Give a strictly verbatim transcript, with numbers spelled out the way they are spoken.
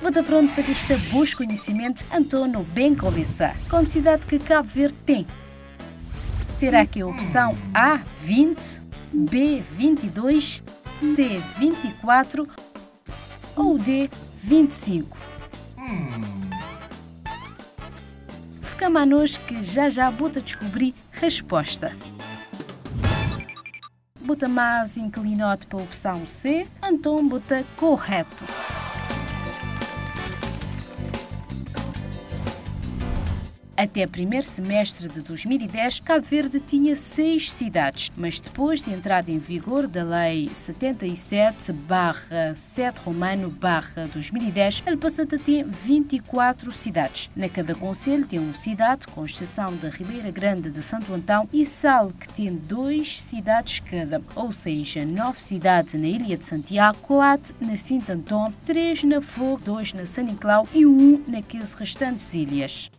O da fronteirista busca conhecimento Antônio bem conversar com a cidade que Cabo Verde tem. Será que a opção A, vinte, B, vinte e dois, C, vinte e quatro ou D, vinte e cinco? Fica manos que já já bota descobrir resposta. Bota mais inclinado para a opção C, então bota correto. Até o primeiro semestre de dois mil e dez, Cabo Verde tinha seis cidades, mas depois de entrada em vigor da Lei setenta e sete barra sete Romano barra dois mil e dez, ele passou a ter vinte e quatro cidades. Na cada concelho tem uma cidade, com exceção da Ribeira Grande de Santo Antão e Sal, que tem duas cidades cada, ou seja, nove cidades na Ilha de Santiago, quatro na Santo Antão, três na Fogo, dois na São Nicolau e um naqueles restantes ilhas.